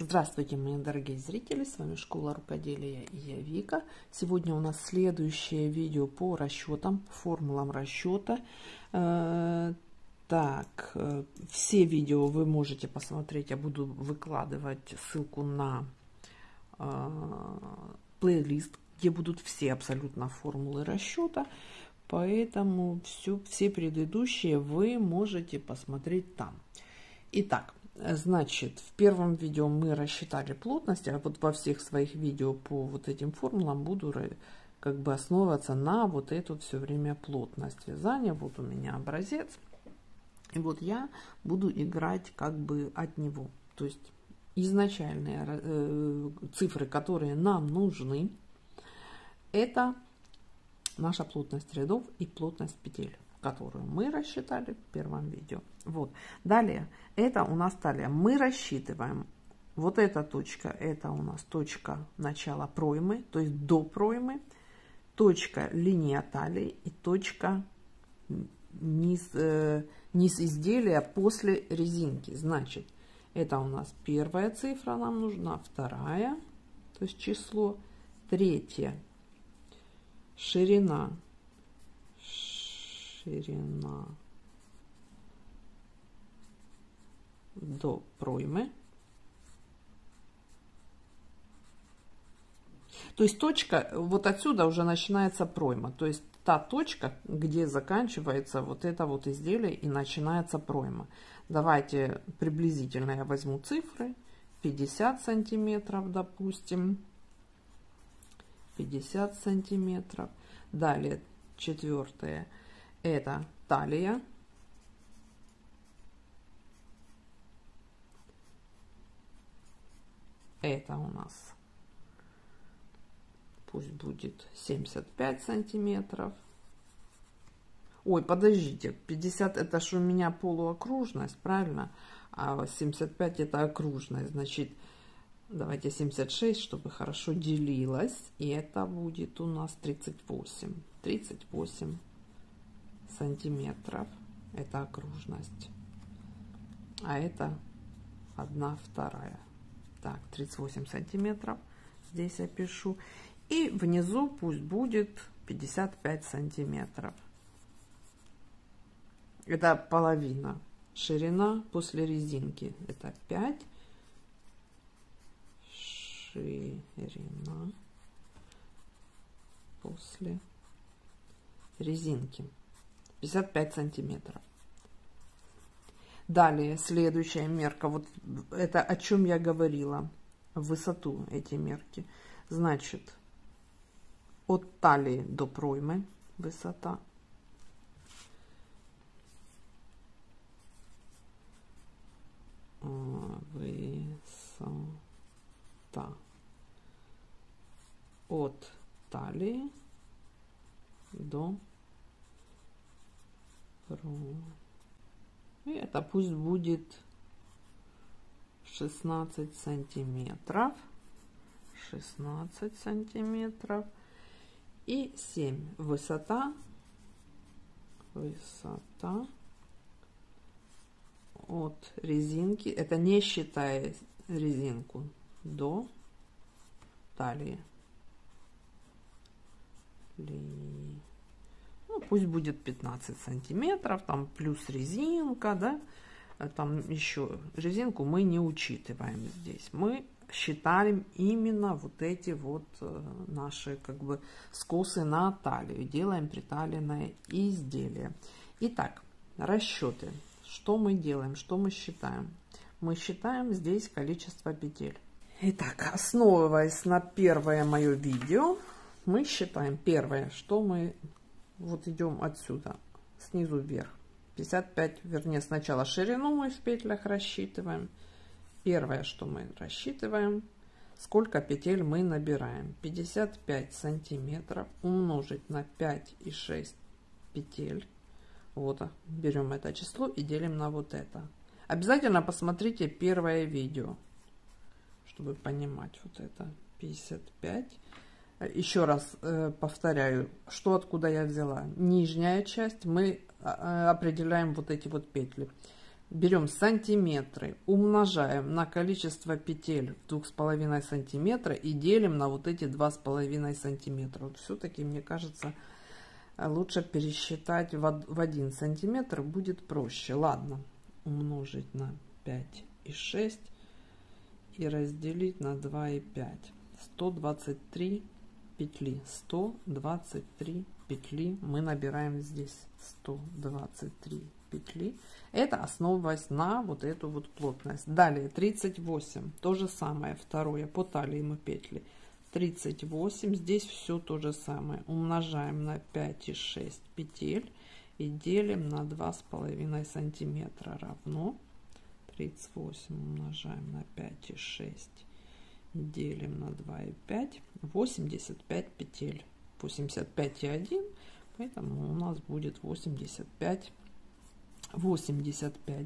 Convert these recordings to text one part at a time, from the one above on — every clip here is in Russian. Здравствуйте, мои дорогие зрители, с вами Школа Рукоделия и я, Вика. Сегодня у нас следующее видео по расчетам, формулам расчета. Так, все видео вы можете посмотреть, я буду выкладывать ссылку на плейлист, где будут все абсолютно формулы расчета, поэтому все предыдущие вы можете посмотреть там. Итак, значит, в первом видео мы рассчитали плотность, а вот во всех своих видео по вот этим формулам буду как бы основываться на вот эту все время плотность вязания. Вот у меня образец, и вот я буду играть как бы от него. То есть изначальные цифры, которые нам нужны, это наша плотность рядов и плотность петель, которую мы рассчитали в первом видео. Вот. Далее, это у нас талия. Мы рассчитываем вот эта точка, это у нас точка начала проймы, то есть до проймы, точка линия талии и точка низ изделия после резинки. Значит, это у нас первая цифра нам нужна, вторая, то есть число, третья, ширина до проймы. То есть точка, вот отсюда уже начинается пройма, то есть та точка, где заканчивается вот это вот изделие и начинается пройма. Давайте приблизительно я возьму цифры, 50 сантиметров, допустим, 50 сантиметров. Далее четвертое, это талия, это у нас пусть будет 75 сантиметров. Ой, подождите, 50 это же у меня полуокружность, правильно? А 75 это окружность, значит, давайте 76, чтобы хорошо делилось, и это будет у нас 38 сантиметров, это окружность, а это 1/2. Так, 38 сантиметров здесь я пишу, и внизу пусть будет 55 сантиметров, это половина, ширина после резинки, это 5, ширина после резинки 55 сантиметров. Далее следующая мерка, вот это о чем я говорила, высоту, эти мерки. Значит, от талии до проймы высота, от талии до проймы. И это пусть будет 16 сантиметров, 16 сантиметров и 7. Высота от резинки, это не считая резинку, до талии. Ну, пусть будет 15 сантиметров, там плюс резинка, да, там еще резинку мы не учитываем здесь, мы считаем именно вот эти вот наши как бы скосы на талию, делаем приталенное изделие. Итак, расчеты, что мы делаем, что мы считаем? Мы считаем здесь количество петель. Итак, основываясь на первое мое видео, мы считаем первое, что мы вот идем отсюда, снизу вверх, 55, вернее сначала ширину мы в петлях рассчитываем. Первое, что мы рассчитываем, сколько петель мы набираем. 55 сантиметров умножить на 5 и 6 петель. Вот, берем это число и делим на вот это. Обязательно посмотрите первое видео, чтобы понимать вот это. 55. Еще раз повторяю, что откуда я взяла. Нижняя часть мы определяем вот эти вот петли. берем сантиметры, умножаем на количество петель в 2,5 сантиметра и делим на вот эти 2,5 сантиметра. Вот все-таки, мне кажется, лучше пересчитать в 1 сантиметр, будет проще. Ладно, умножить на 5,6 и разделить на 2,5. 123 петли. 123 петли мы набираем здесь. 123 петли. Это основываясь на вот эту вот плотность. Далее 38, то же самое, второе, по талии мы петли 38, здесь все то же самое, умножаем на 5,6 петель и делим на 2,5 сантиметра, равно 38 умножаем на 5,6 делим на 2,5, 85 петель, 85,1, поэтому у нас будет 85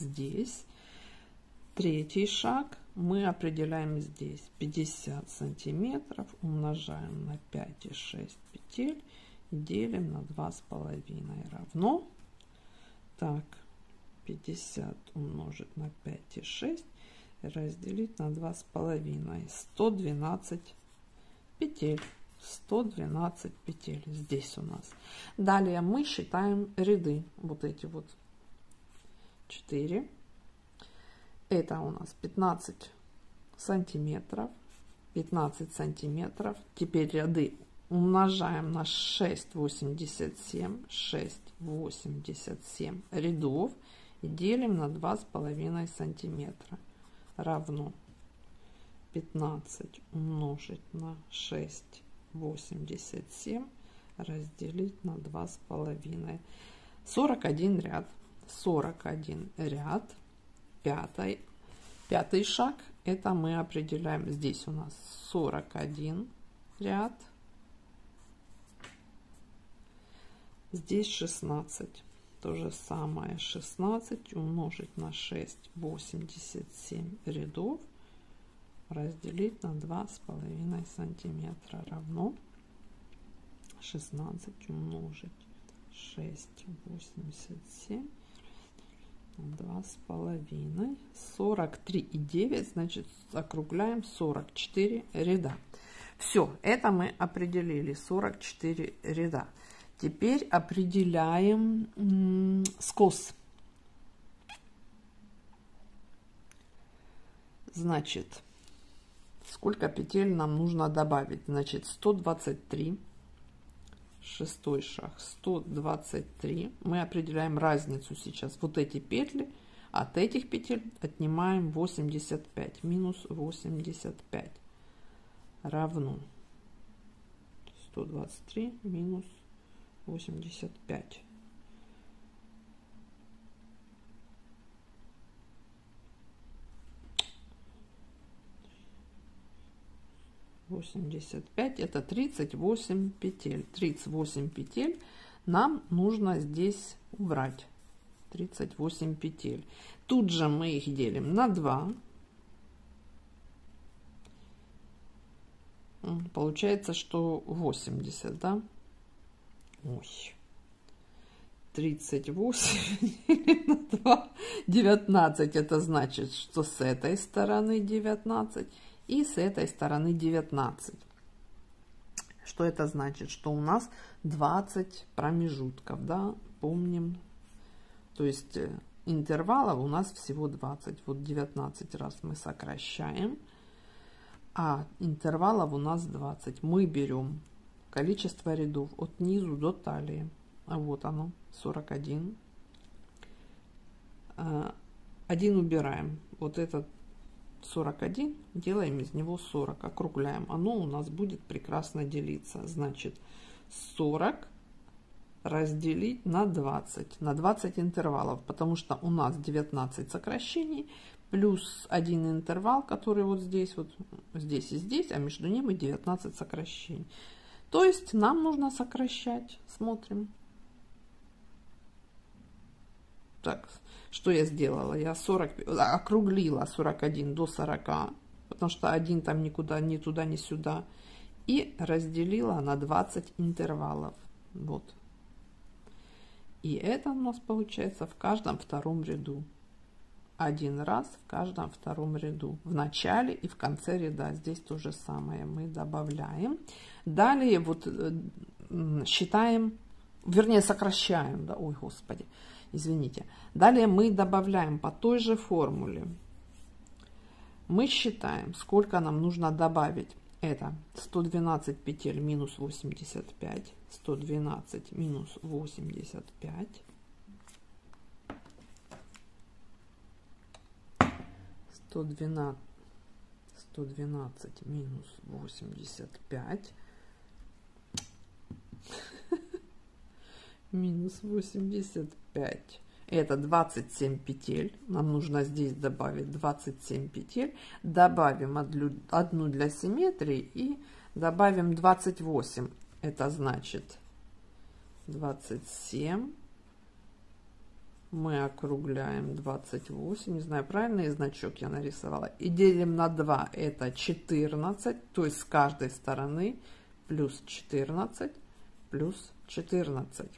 здесь. Третий шаг мы определяем здесь 50 сантиметров, умножаем на 5,6 петель, делим на 2,5, равно, так, 50 умножить на 5,6 разделить на 2,5, 112 петель. 112 петель здесь у нас. Далее мы считаем ряды, вот эти вот 4, это у нас 15 сантиметров. Теперь ряды умножаем на 6,87 рядов и делим на 2,5 сантиметра, равно 15 умножить на 6,87 разделить на 2,5, 41 ряд. 41 ряд. Пятый шаг, это мы определяем здесь у нас 41 ряд, здесь 16, то же самое, 16 умножить на 6,87 рядов разделить на 2,5 сантиметра, равно 16 умножить 6,87 2,5, 43,9, значит, округляем, 44 ряда. Все, это мы определили, 44 ряда. Теперь определяем скос. Значит, сколько петель нам нужно добавить? Значит, 123. Шестой шаг, 123, мы определяем разницу сейчас, вот эти петли, от этих петель отнимаем 85, минус 85, равно 123 минус 85, это 38 петель. 38 петель нам нужно здесь убрать. 38 петель. Тут же мы их делим на 2. Получается, что 80, да? Ой. 38 на 2. 19. Это значит, что с этой стороны 19. И с этой стороны 19. Что это значит? Что у нас 20 промежутков, да, помним. То есть интервалов у нас всего 20. Вот 19 раз мы сокращаем, а интервалов у нас 20. Мы берем количество рядов от низу до талии. Вот оно, 41. Один убираем. Вот этот 41, делаем из него 40, округляем, оно у нас будет прекрасно делиться. Значит, 40 разделить на 20, на 20 интервалов, потому что у нас 19 сокращений, плюс один интервал, который вот здесь и здесь, а между ними 19 сокращений. То есть нам нужно сокращать, смотрим. Так, что я сделала? Я 40 округлила, 41 до 40, потому что один там никуда, ни туда, ни сюда, и разделила на 20 интервалов. Вот. И это у нас получается в каждом втором ряду. один раз в каждом втором ряду, в начале и в конце ряда. Здесь то же самое мы добавляем. Далее вот считаем, вернее сокращаем, да, ой, господи, извините. Далее мы добавляем по той же формуле. Мы считаем, сколько нам нужно добавить. Это 112 петель минус 85, 112 минус 85, 112 минус 85, минус 85. Это 27 петель. Нам нужно здесь добавить 27 петель. Добавим одну для симметрии и добавим 28. Это значит 27. Мы округляем 28. Не знаю, правильный значок я нарисовала. И делим на 2. Это 14. То есть с каждой стороны плюс 14 плюс 14.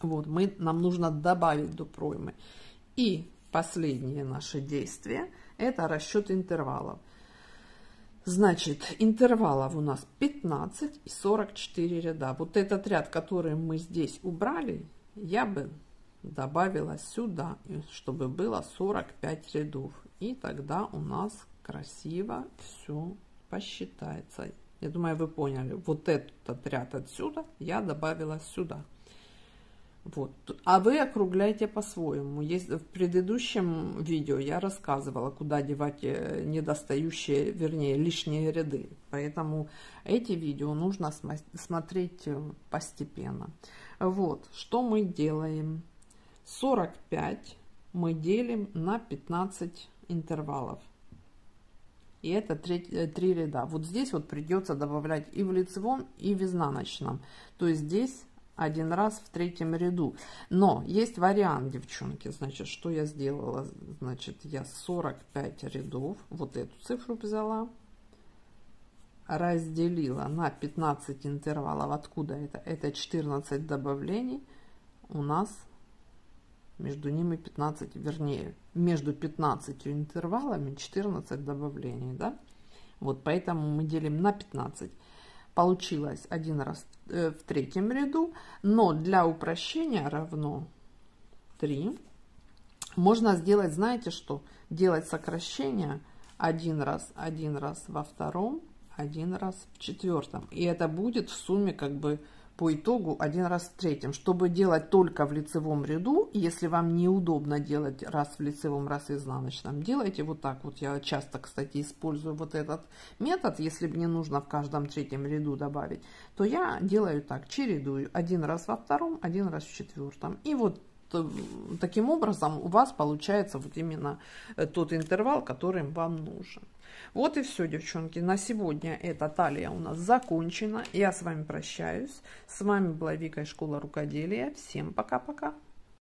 Вот, нам нужно добавить до проймы. И последнее наше действие – это расчет интервалов. Значит, интервалов у нас 15 и 44 ряда. Вот этот ряд, который мы здесь убрали, я бы добавила сюда, чтобы было 45 рядов. И тогда у нас красиво все посчитается. Я думаю, вы поняли. Вот этот ряд отсюда я добавила сюда. Вот. А вы округляйте по-своему. В предыдущем видео я рассказывала, куда девать недостающие, вернее, лишние ряды. Поэтому эти видео нужно смотреть постепенно. Вот, что мы делаем. 45 мы делим на 15 интервалов. И это 3 ряда. Вот здесь вот придется добавлять и в лицевом, и в изнаночном. То есть здесь один раз в третьем ряду. Но есть вариант, девчонки. Значит, что я сделала? Значит, я 45 рядов, вот эту цифру взяла, разделила на 15 интервалов. Откуда это? Это 14 добавлений. У нас между ними 15, вернее, между 15 интервалами 14 добавлений, да? Вот, поэтому мы делим на 15. Получилось один раз в третьем ряду, но для упрощения равно 3. Можно сделать, знаете что? Делать сокращение один раз во втором, один раз в четвертом. И это будет в сумме как бы по итогу один раз в третьем. Чтобы делать только в лицевом ряду, если вам неудобно делать раз в лицевом, раз в изнаночном, делайте вот так вот. Я часто, кстати, использую вот этот метод. Если мне нужно в каждом третьем ряду добавить, то я делаю так, чередую один раз во втором, один раз в четвертом. И вот таким образом у вас получается вот именно тот интервал, который вам нужен. Вот и все, девчонки. На сегодня эта талия у нас закончена. Я с вами прощаюсь. С вами была Вика из школы рукоделия. Всем пока-пока.